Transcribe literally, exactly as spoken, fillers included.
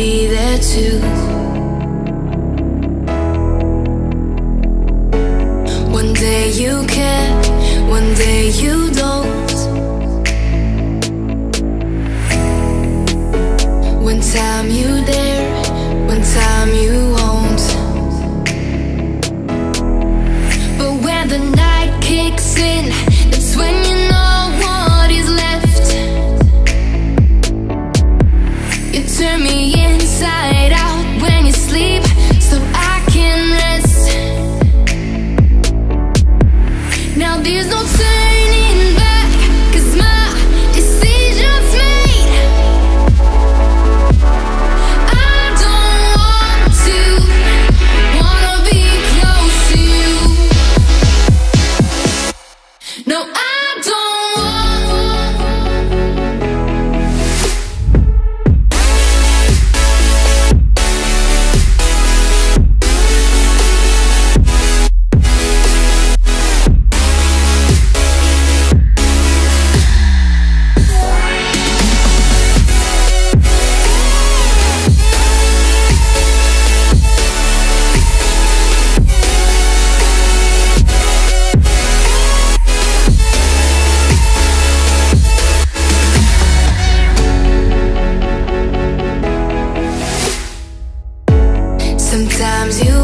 be there too. One day you care, one day you don't. One time you dare, one time you won't. But when the night kicks in, that's when you know what is left. You turn me inside out when you sleep, so I can rest. Now there's no turning back, 'cause my decision's made. I don't want to, wanna be close to you. No, I don't sometimes you